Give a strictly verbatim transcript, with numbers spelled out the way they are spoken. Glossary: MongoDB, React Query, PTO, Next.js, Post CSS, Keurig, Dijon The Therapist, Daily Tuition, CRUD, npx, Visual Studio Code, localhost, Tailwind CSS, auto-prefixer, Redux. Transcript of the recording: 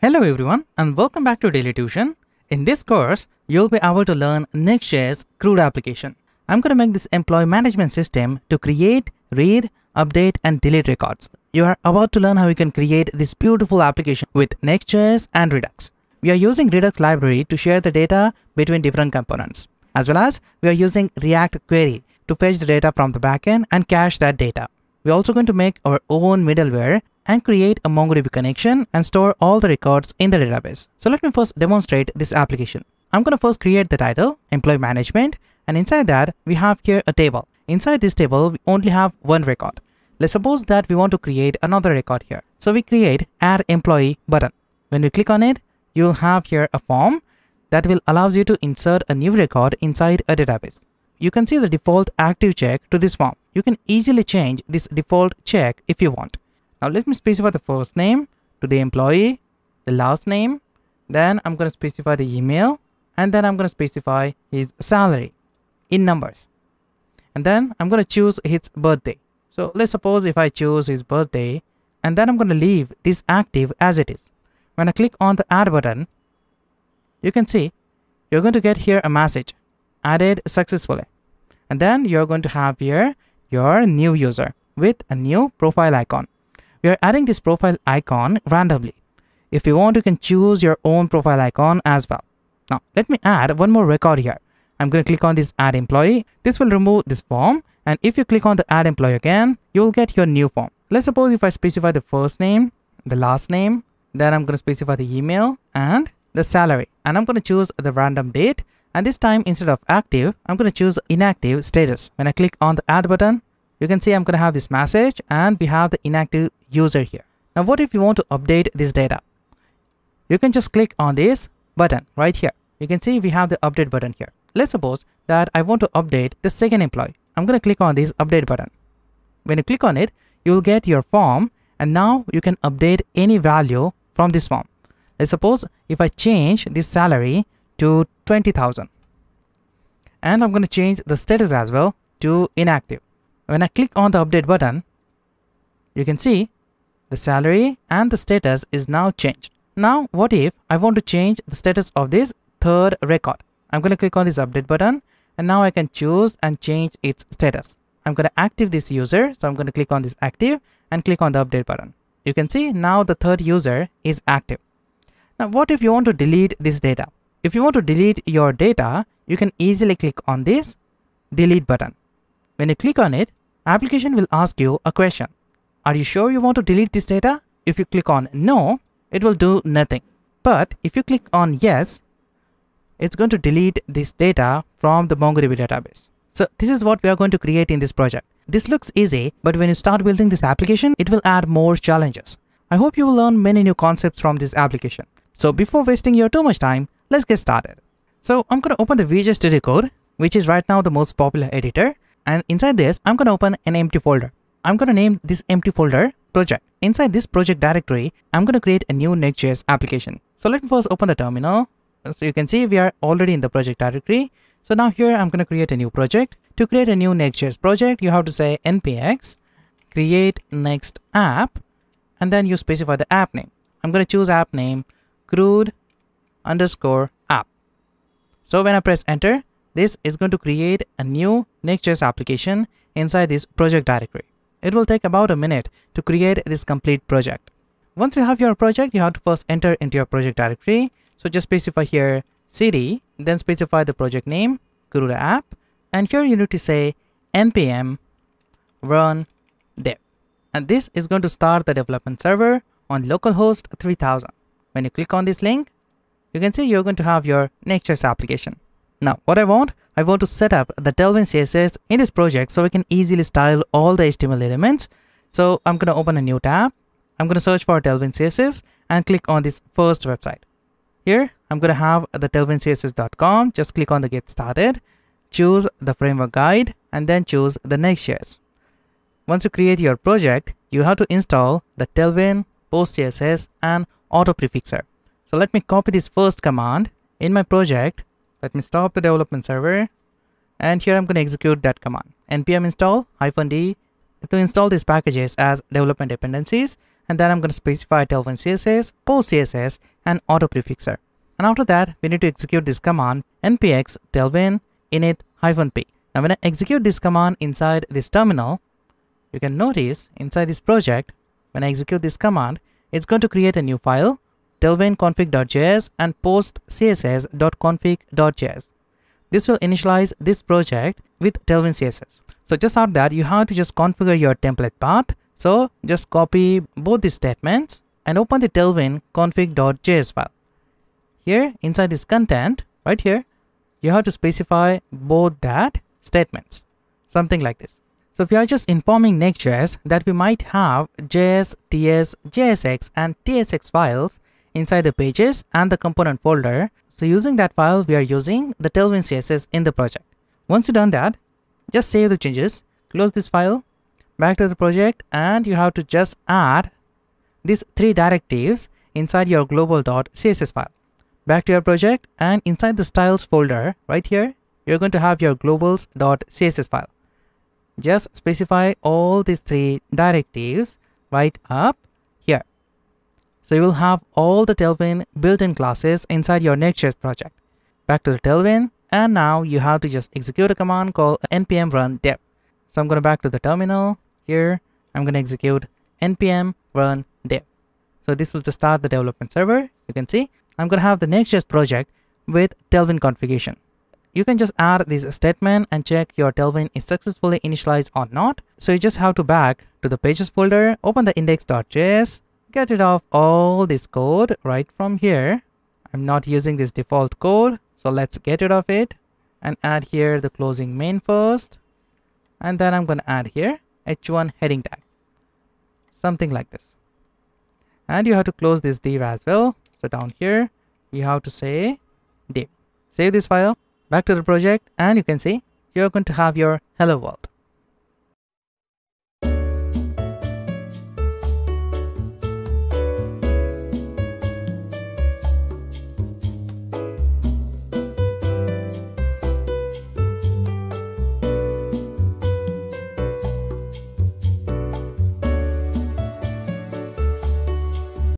Hello everyone and welcome back to Daily Tuition. In this course, you'll be able to learn Next.js CRUD application. I'm going to make this employee management system to create, read, update and delete records. You are about to learn how you can create this beautiful application with Next.js and Redux. We are using Redux library to share the data between different components. As well as we are using React Query to fetch the data from the backend and cache that data. We're also going to make our own middleware and create a MongoDB connection and store all the records in the database. So let me first demonstrate this application. I'm going to first create the title, employee management, and inside that we have here a table. Inside this table, we only have one record. Let's suppose that we want to create another record here. So we create add employee button. When we click on it, you'll have here a form that will allows you to insert a new record inside a database. You can see the default active check to this form. You can easily change this default check if you want. Now let me specify the first name to the employee, the last name, then I'm going to specify the email, and then I'm going to specify his salary in numbers. And then I'm going to choose his birthday. So let's suppose if I choose his birthday, and then I'm going to leave this active as it is. When I click on the add button, you can see you're going to get here a message, added successfully. And then you're going to have here your new user with a new profile icon. We are adding this profile icon randomly. If you want, you can choose your own profile icon as well. Now, let me add one more record here. I'm going to click on this add employee. This will remove this form. And if you click on the add employee again, you will get your new form. Let's suppose if I specify the first name, the last name, then I'm going to specify the email and the salary. And I'm going to choose the random date. And this time, instead of active, I'm going to choose inactive status. When I click on the add button, you can see I'm going to have this message and we have the inactive user here. Now, what if you want to update this data? You can just click on this button right here. You can see we have the update button here. Let's suppose that I want to update the second employee. I'm going to click on this update button. When you click on it, you will get your form and now you can update any value from this form. Let's suppose if I change this salary to twenty thousand and I'm going to change the status as well to inactive. When I click on the update button, you can see the salary and the status is now changed. Now, what if I want to change the status of this third record? I'm going to click on this update button and now I can choose and change its status. I'm going to active this user. So I'm going to click on this active and click on the update button. You can see now the third user is active. Now, what if you want to delete this data? If you want to delete your data, you can easily click on this delete button. When you click on it, application will ask you a question. Are you sure you want to delete this data? If you click on no, it will do nothing. But if you click on yes, it's going to delete this data from the MongoDB database. So this is what we are going to create in this project. This looks easy, but when you start building this application, it will add more challenges. I hope you will learn many new concepts from this application. So before wasting your too much time, let's get started. So I'm going to open the Visual Studio Code, which is right now the most popular editor. And inside this, I'm going to open an empty folder. I'm going to name this empty folder project. Inside this project directory, I'm going to create a new Next.js application. So let me first open the terminal. So you can see we are already in the project directory. So now here I'm going to create a new project. To create a new Next.js project, you have to say npx create next app and then you specify the app name. I'm going to choose app name CRUD underscore app. So when I press enter, this is going to create a new Next.js application inside this project directory. It will take about a minute to create this complete project. Once you have your project, you have to first enter into your project directory. So just specify here cd, then specify the project name, CRUD app, and here you need to say npm run dev. And this is going to start the development server on localhost three thousand. When you click on this link, you can see you're going to have your Next.js application. Now, what I want, I want to set up the Tailwind C S S in this project so we can easily style all the H T M L elements. So I'm going to open a new tab. I'm going to search for Tailwind C S S and click on this first website. Here, I'm going to have the tailwind c s s dot com. Just click on the get started, choose the framework guide, and then choose the Next.js. Once you create your project, you have to install the Tailwind, Post C S S, and auto-prefixer. So let me copy this first command in my project. Let me stop the development server and here I'm going to execute that command npm install hyphen d to install these packages as development dependencies and then I'm going to specify Tailwind C S S, Post C S S, and auto-prefixer. And after that, we need to execute this command npx tailwind init hyphen p. Now when I execute this command inside this terminal, you can notice inside this project, when I execute this command, it's going to create a new file, tailwind config dot J S and post C S S dot config dot J S. This will initialize this project with Tailwind C S S. So just after that, you have to just configure your template path. So just copy both these statements and open the Tailwind config dot J S file. Here inside this content right here, you have to specify both that statements, something like this. So we are just informing Next.js that we might have J S, T S, J S X and T S X files inside the pages and the component folder. So using that file, we are using the Tailwind C S S in the project. Once you've done that, just save the changes, close this file, back to the project, and you have to just add these three directives inside your global dot C S S file. Back to your project, and inside the styles folder right here, you're going to have your globals dot C S S file. Just specify all these three directives right up here. So you will have all the Tailwind built-in classes inside your Next.js project. Back to the Tailwind, and now you have to just execute a command called npm run dev. So I'm going to back to the terminal here. I'm going to execute npm run dev. So this will just start the development server. You can see I'm going to have the Next.js project with Tailwind configuration. You can just add this statement and check your Tailwind is successfully initialized or not. So you just have to back to the pages folder, open the index dot J S, get rid of all this code right from here. I'm not using this default code, so let's get rid of it and add here the closing main first. And then I'm going to add here H one heading tag, something like this. And you have to close this div as well. So down here, you have to say div. Save this file, back to the project, and you can see you're going to have your hello world.